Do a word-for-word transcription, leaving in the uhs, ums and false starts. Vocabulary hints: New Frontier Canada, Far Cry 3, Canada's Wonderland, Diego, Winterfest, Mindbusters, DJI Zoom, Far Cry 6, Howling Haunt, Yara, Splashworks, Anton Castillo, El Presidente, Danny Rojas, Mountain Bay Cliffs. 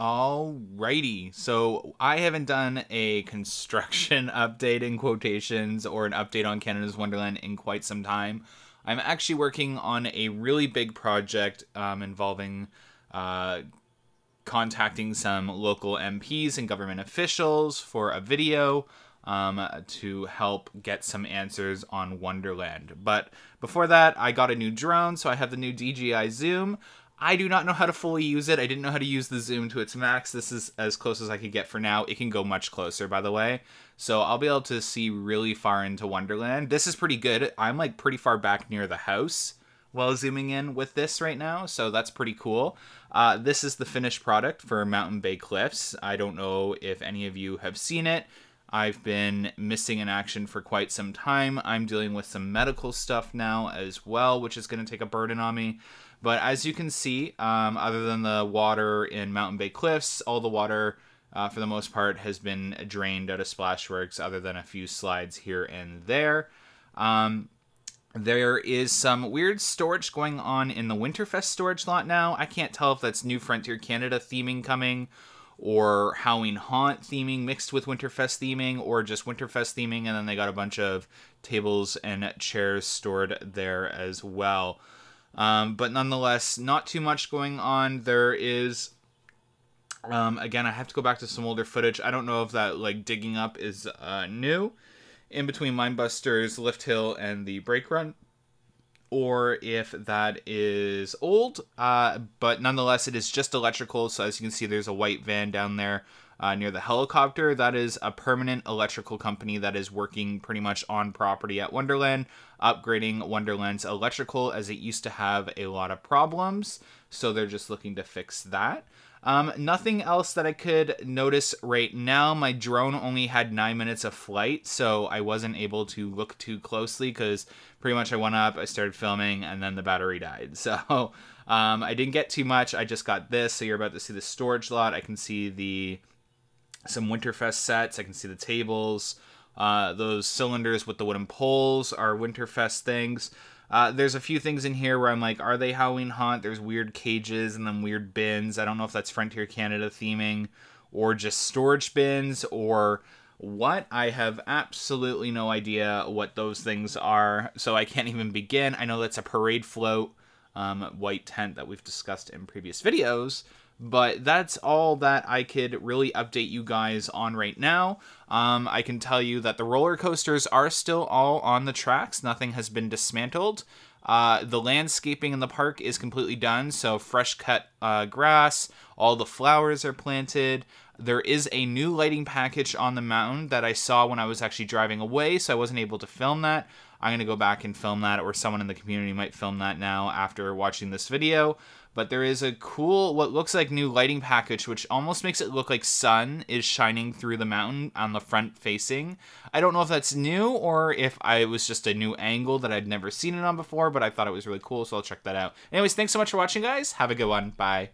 Alrighty, so I haven't done a construction update in quotations or an update on Canada's Wonderland in quite some time. I'm actually working on a really big project um, involving uh, contacting some local M Ps and government officials for a video um, to help get some answers on Wonderland. But before that, I got a new drone, so I have the new D J I Zoom. I do not know how to fully use it. I didn't know how to use the zoom to its max. This is as close as I could get for now. It can go much closer, by the way. So I'll be able to see really far into Wonderland. This is pretty good. I'm like pretty far back near the house while zooming in with this right now. So that's pretty cool. Uh, this is the finished product for Mountain Bay Cliffs. I don't know if any of you have seen it. I've been missing an action for quite some time. I'm dealing with some medical stuff now as well, which is going to take a burden on me. But as you can see, um, other than the water in Mountain Bay Cliffs, all the water, uh, for the most part, has been drained out of Splashworks, other than a few slides here and there. Um, there is some weird storage going on in the Winterfest storage lot now. I can't tell if that's New Frontier Canada theming coming, or Howling Haunt theming mixed with Winterfest theming, or just Winterfest theming, and then they got a bunch of tables and chairs stored there as well. Um, but nonetheless, not too much going on. There is, um, again, I have to go back to some older footage. I don't know if that, like, digging up is uh, new in between Mindbusters, Lift Hill, and the Break Run, or if that is old. Uh, but nonetheless, it is just electrical. So as you can see, there's a white van down there uh, near the helicopter. That is a permanent electrical company that is working pretty much on property at Wonderland, upgrading Wonderland's electrical, as it used to have a lot of problems. So they're just looking to fix that. Um, nothing else that I could notice right now. My drone only had nine minutes of flight, so I wasn't able to look too closely because pretty much I went up, I started filming, and then the battery died. So um, I didn't get too much. I just got this. So you're about to see the storage lot. I can see the some Winterfest sets. I can see the tables. Uh, those cylinders with the wooden poles are Winterfest things. Uh, there's a few things in here where I'm like, are they Howling Haunt? There's weird cages and then weird bins. I don't know if that's Frontier Canada theming or just storage bins or what. I have absolutely no idea what those things are, so I can't even begin. I know that's a parade float, um, white tent that we've discussed in previous videos. But that's all that I could really update you guys on right now. Um, I can tell you that the roller coasters are still all on the tracks. Nothing has been dismantled. Uh, the landscaping in the park is completely done. So fresh cut uh, grass, all the flowers are planted. There is a new lighting package on the mountain that I saw when I was actually driving away, so I wasn't able to film that. I'm going to go back and film that, or someone in the community might film that now after watching this video. But there is a cool, what looks like new lighting package, which almost makes it look like sun is shining through the mountain on the front facing. I don't know if that's new or if it was just a new angle that I'd never seen it on before, but I thought it was really cool, so I'll check that out. Anyways, thanks so much for watching, guys. Have a good one. Bye.